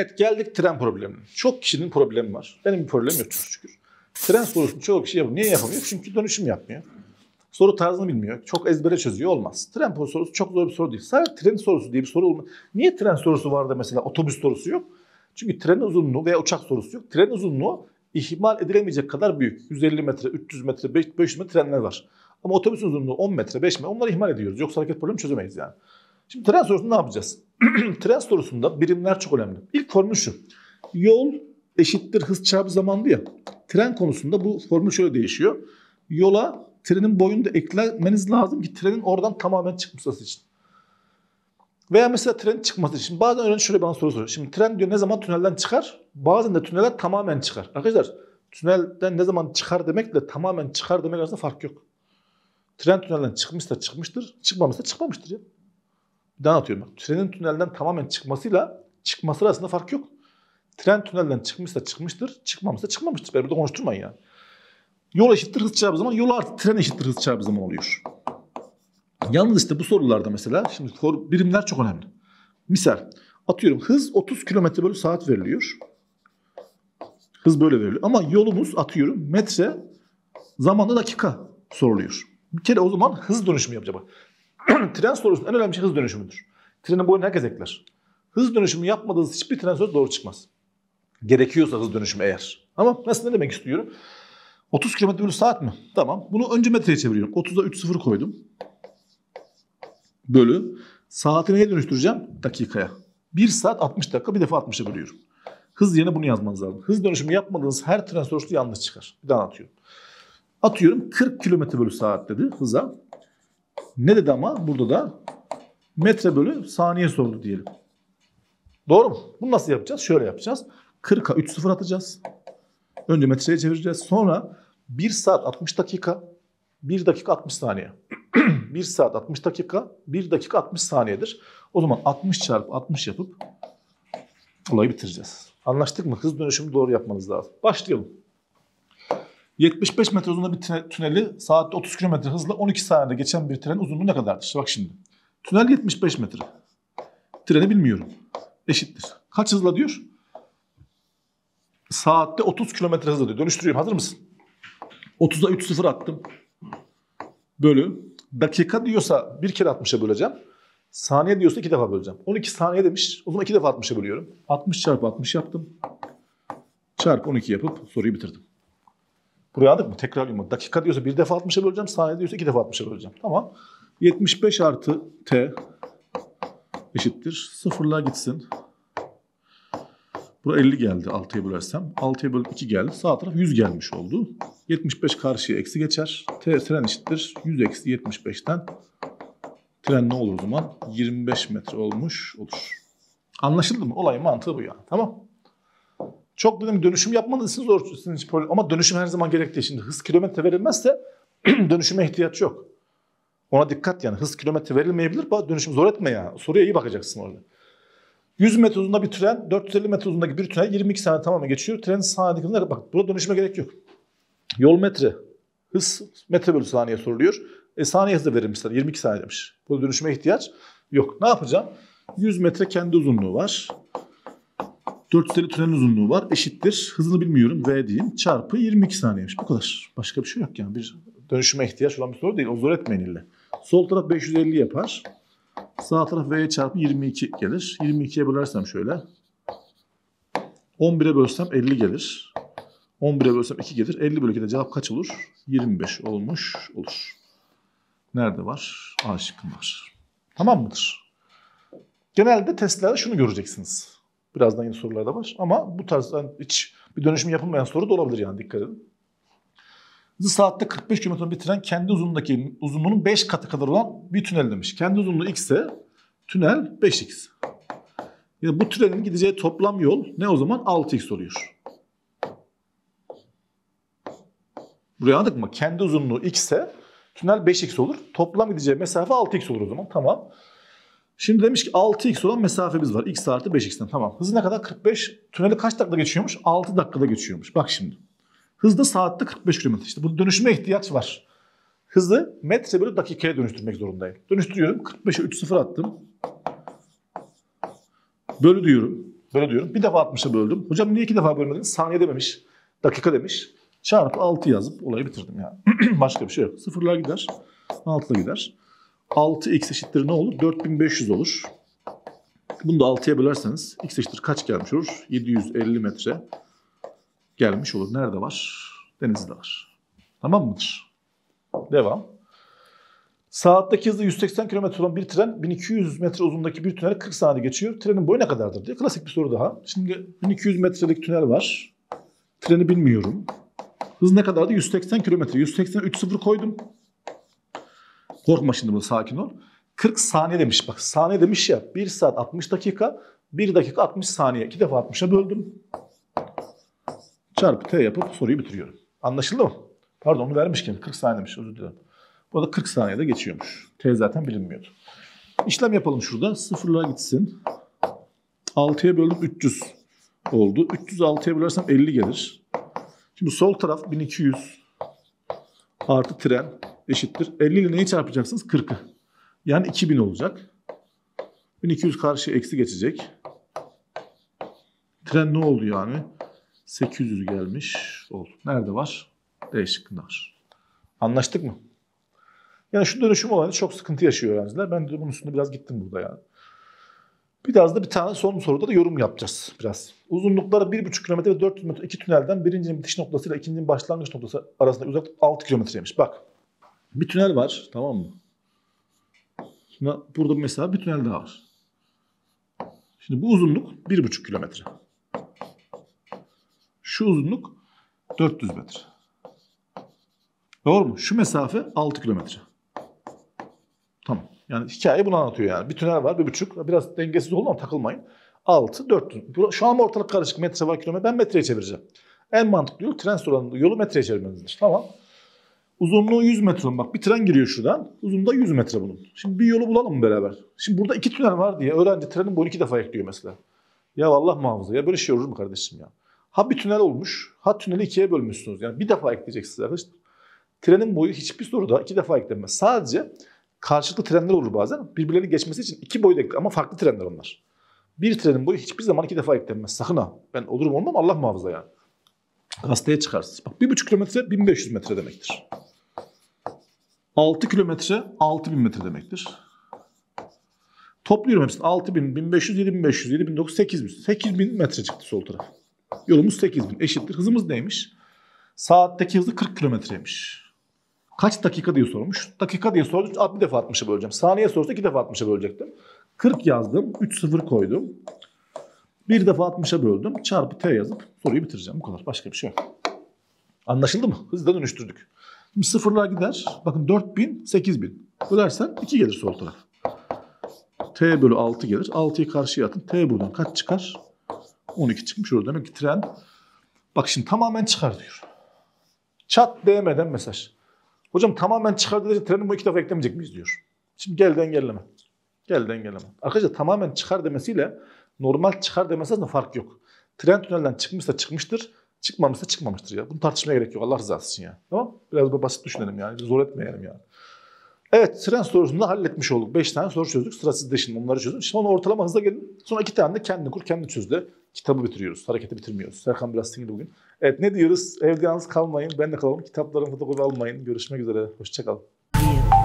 Evet, geldik tren problemine. Çok kişinin problemi var. Benim bir problemim yok çok şükür. Tren sorusunu çoğu kişi yapıyor. Niye yapamıyor? Çünkü dönüşüm yapmıyor. Soru tarzını bilmiyor. Çok ezbere çözüyor, olmaz. Tren sorusu çok zor bir soru değil. Sadece tren sorusu diye bir soru olmaz. Niye tren sorusu var da mesela otobüs sorusu yok? Çünkü tren uzunluğu veya uçak sorusu yok. Tren uzunluğu ihmal edilemeyecek kadar büyük. 150 metre, 300 metre, 500 metre trenler var. Ama otobüs uzunluğu 10 metre, 5 metre. Onları ihmal ediyoruz. Yoksa hareket problemi çözemeyiz yani. Şimdi tren sorusunu ne yapacağız? Tren sorusunda birimler çok önemli. İlk formül şu. Yol eşittir hız çarpı zamandı ya. Tren konusunda bu formül şöyle değişiyor. Yola trenin boyunu da eklemeniz lazım ki trenin oradan tamamen çıkması için. Veya mesela trenin çıkması için. Bazen öğrenci şöyle bana soru soruyor. Şimdi tren diyor ne zaman tünelden çıkar? Bazen de tünelden tamamen çıkar. Arkadaşlar tünelden ne zaman çıkar demekle tamamen çıkar demek arasında fark yok. Tren tünelden çıkmışsa çıkmıştır, çıkmamışsa çıkmamıştır ya. Bir daha anlatıyorum bak. Trenin tünelden tamamen çıkmasıyla çıkması arasında fark yok. Tren tünelden çıkmışsa çıkmıştır, çıkmamışsa çıkmamıştır. Ben burada konuşturmayın yani. Yol eşittir hız çarpı zaman, yol artı tren eşittir hız çarpı zaman oluyor. Yalnız işte bu sorularda mesela, şimdi birimler çok önemli. Misal, atıyorum hız 30 km bölü saat veriliyor. Hız böyle veriliyor. Ama yolumuz atıyorum metre, zamanda dakika soruluyor. Bir kere o zaman hız dönüşümü yapacağım. Tren sorusunun en önemli şey hız dönüşümüdür. Trenin boyunu herkes ekler. Hız dönüşümü yapmadığınız hiçbir tren sorusu doğru çıkmaz. Gerekiyorsa hız dönüşümü eğer. Ama nasıl, ne demek istiyorum? 30 km bölü saat mi? Tamam. Bunu önce metreye çeviriyorum. 30'a 3,0 koydum. Bölü. Saati neye dönüştüreceğim? Dakikaya. 1 saat 60 dakika bir defa 60'a bölüyorum. Hız yerine bunu yazmanız lazım. Hız dönüşümü yapmadığınız her tren sorusu yanlış çıkar. Bir daha atıyorum. Atıyorum 40 km bölü saat dedi hıza. Ne dedi ama? Burada da metre bölü saniye sordu diyelim. Doğru mu? Bunu nasıl yapacağız? Şöyle yapacağız. 40'a 3,0 atacağız. Önce metreye çevireceğiz. Sonra 1 saat 60 dakika, 1 dakika 60 saniye. 1 saat 60 dakika, 1 dakika 60 saniyedir. O zaman 60 çarpı 60 yapıp olayı bitireceğiz. Anlaştık mı? Hız dönüşümü doğru yapmanız lazım. Başlayalım. 75 metre uzunluğunda bir tüneli saatte 30 km hızla 12 saniyede geçen bir trenin uzunluğu ne kadardır? İşte bak şimdi. Tünel 75 metre. Treni bilmiyorum. Eşittir. Kaç hızla diyor? Saatte 30 km hızla diyor. Dönüştürüyorum. Hazır mısın? 30'a 3,0 attım. Bölü. Dakika diyorsa bir kere 60'a böleceğim. Saniye diyorsa iki defa böleceğim. 12 saniye demiş. O zaman iki defa 60'a bölüyorum. 60 çarpı 60 yaptım. Çarpı 12 yapıp soruyu bitirdim. Buraya aldık mı? Tekrarlayayım. Dakika diyorsa bir defa 60'a böleceğim. Saniye diyorsa iki defa 60'a böleceğim. Tamam. 75 artı t eşittir. Sıfırlığa gitsin. Buraya 50 geldi 6'ya bölersem. 6'ya bölüp 2 geldi. Sağ taraf 100 gelmiş oldu. 75 karşıya eksi geçer. Tren eşittir. 100 eksi 75'ten tren ne olur o zaman? 25 metre olmuş olur. Anlaşıldı mı? Olayın mantığı bu yani. Tamam. Çok dedim dönüşüm yapmanız için zor. Ama dönüşüm her zaman gerekli. Şimdi hız kilometre verilmezse dönüşüme ihtiyaç yok. Ona dikkat yani. Hız kilometre verilmeyebilir. Dönüşüm zor etme ya. Soruya iyi bakacaksın orada. 100 metre uzunluğunda bir tren, 450 metre uzunluğundaki bir tünel 22 saniye tamamen geçiyor. Trenin saniyede bak burada dönüşüme gerek yok. Yol metre, hız metre bölü saniye soruluyor. Saniye hızı verilmişler, 22 saniye demiş. Burada dönüşüme ihtiyaç yok. Ne yapacağım? 100 metre kendi uzunluğu var. 450 tünelin uzunluğu var. Eşittir. Hızını bilmiyorum. V diyeyim. Çarpı 22 saniyemiş. Bu kadar. Başka bir şey yok yani. Bir dönüşüme ihtiyaç olan bir soru değil. O zor etmeyin illa. Sol taraf 550 yapar. Sağ taraf V'ye çarpı 22 gelir. 22'ye bölersem şöyle. 11'e bölsem 50 gelir. 11'e bölsem 2 gelir. 50 bölü 2'de cevap kaç olur? 25 olmuş olur. Nerede var? A şıkkım var. Tamam mıdır? Genelde testlerde şunu göreceksiniz. Birazdan yine sorular da var. Ama bu tarzdan hiç bir dönüşüm yapılmayan soru da olabilir yani. Dikkat edin. Saatte 45 km bir tren kendi uzunluğunun 5 katı kadar olan bir tünel demiş. Kendi uzunluğu x ise tünel 5x. Yani bu trenin gideceği toplam yol ne o zaman? 6x oluyor. Buraya anladık mı? Kendi uzunluğu x ise tünel 5x olur. Toplam gideceği mesafe 6x olur o zaman. Tamam. Şimdi demiş ki 6x olan mesafemiz var. X artı 5x'ten. Tamam. Hızı ne kadar? 45. Tüneli kaç dakikada geçiyormuş? 6 dakikada geçiyormuş. Bak şimdi. Hızda saatte 45 km. İşte bu dönüşüme ihtiyaç var. Hızı metre bölü dakikaya dönüştürmek zorundayım. Dönüştürüyorum. 45'e 3,0 attım. Bölü diyorum. Böyle diyorum. Bir defa 60'a böldüm. Hocam niye iki defa bölmedin? Saniye dememiş. Dakika demiş. Çarpı 6 yazıp olayı bitirdim yani. Başka bir şey yok. Sıfırlar gider. 6'la gider. 6x eşittir ne olur? 4500 olur. Bunu da 6'ya bölerseniz x eşittir kaç gelmiş olur? 750 metre gelmiş olur. Nerede var? Denizli'de var. Tamam mıdır? Devam. Saatteki hızla 180 km olan bir tren 1200 metre uzunluğundaki bir tünel 40 saniyede geçiyor. Trenin boyu ne kadardır diye klasik bir soru daha. Şimdi 1200 metrelik tünel var. Treni bilmiyorum. Hız ne kadardı? 180 km. 180'e 3-0 koydum. Korkma şimdi burada, sakin ol. 40 saniye demiş. Bak saniye demiş ya. 1 saat 60 dakika. 1 dakika 60 saniye. 2 defa 60'a böldüm. Çarpı T yapıp soruyu bitiriyorum. Anlaşıldı mı? Pardon, onu vermişken 40 saniye demiş. Özür dilerim. Bu da 40 saniyede geçiyormuş. T zaten bilinmiyordu. İşlem yapalım şurada. Sıfırlığa gitsin. 6'ya böldüm 300 oldu. 300'ü 6'ya bölersem 50 gelir. Şimdi sol taraf 1200 artı tren eşittir. 50 ile neyi çarpacaksınız? 40'ı. Yani 2000 olacak. 1200 karşıya eksi geçecek. Tren ne oldu yani? 800 gelmiş oldu. Nerede var? D şıkkında var. Anlaştık mı? Yani şu dönüşüm olayında çok sıkıntı yaşıyor öğrenciler. Ben de bunun üstünde biraz gittim burada yani. Biraz da bir tane son soruda da yorum yapacağız biraz. Uzunlukları 1,5 km ve 400 metre iki tünelden birincinin bitiş noktası ile ikincinin başlangıç noktası arasında uzaklık 6 kilometreymiş. Bak bir tünel var, tamam mı? Şimdi burada mesela bir tünel daha var. Şimdi bu uzunluk 1,5 kilometre. Şu uzunluk 400 metre. Doğru mu? Şu mesafe 6 kilometre. Tamam. Yani hikaye bunu anlatıyor yani. Bir tünel var, 1,5. Biraz dengesiz oldu ama takılmayın. 6, 400. Şu an ortalık karışık. Metre var, kilometre. Ben metreye çevireceğim. En mantıklı yol, tren sorunun yolu metreye çevirmenizdir. Tamam. Uzunluğu 100 metre. Bak bir tren giriyor şuradan. Uzunluğu 100 metre bunun. Şimdi bir yolu bulalım mı beraber? Şimdi burada iki tünel var diye öğrenci trenin boyunu iki defa ekliyor mesela. Ya Allah muhafaza. Ya böyle şey olur mu kardeşim ya? Ha bir tünel olmuş. Ha tüneli ikiye bölmüşsünüz. Yani bir defa ekleyeceksiniz arkadaşlar. Trenin boyu hiçbir soruda iki defa eklenmez. Sadece karşılıklı trenler olur bazen. Birbirlerini geçmesi için iki boyu eklenir ama farklı trenler onlar. Bir trenin boyu hiçbir zaman iki defa eklenmez. Sakın ha. Ben olurum olmam Allah muhafaza yani. Gazeteye çıkarsınız. Bak 1,5 kilometre 1500 metre demektir. 6 kilometre 6000 metre demektir. Topluyorum hepsini. 6000, 1500, 7500, 7900, 8000. 8000 metre çıktı sol taraf. Yolumuz 8000 eşittir. Hızımız neymiş? Saatteki hızı 40 kilometreymiş. Kaç dakika diye sormuş. Dakika diye sormuş. Bir defa 60'a böleceğim. Saniye sorsa iki defa 60'a bölecektim. 40 yazdım. 3-0 koydum. Bir defa 60'a böldüm. Çarpı T yazıp soruyu bitireceğim. Bu kadar. Başka bir şey yok. Anlaşıldı mı? Hızla dönüştürdük. Şimdi sıfırlar gider. Bakın 4000, 8000. Bölersen 2 gelir sol taraf. T bölü 6 gelir. 6'yı karşıya atın. T buradan kaç çıkar? 12 çıkmış olur. Demek ki tren. Bak şimdi tamamen çıkar diyor. Çat değmeden mesaj. Hocam tamamen çıkar dediğince trenin bu iki defa eklemeyecek miyiz diyor. Şimdi gel dengelleme. Gel dengelleme. Arkadaşlar tamamen çıkar demesiyle normal çıkar demesi aslında fark yok. Tren tünelden çıkmışsa çıkmıştır, çıkmamışsa çıkmamıştır ya. Bunu tartışmaya gerek yok. Allah rızası için ya. Tamam? Biraz da basit düşünelim yani. Zor etmeyelim yani. Evet, tren sorusunu da halletmiş olduk. 5 tane soru çözdük. Sıra sizde şimdi, onları çözün. Şimdi onu ortalama hızla gelin. Sonra 2 tane de kendini kur, kendini çöz de kitabı bitiriyoruz. Hareketi bitirmiyoruz. Serkan biraz sinirli bugün. Evet, ne diyoruz? Evde yalnız kalmayın. Ben de kalalım. Kitaplarımı da almayın. Görüşmek üzere. Hoşça kalın.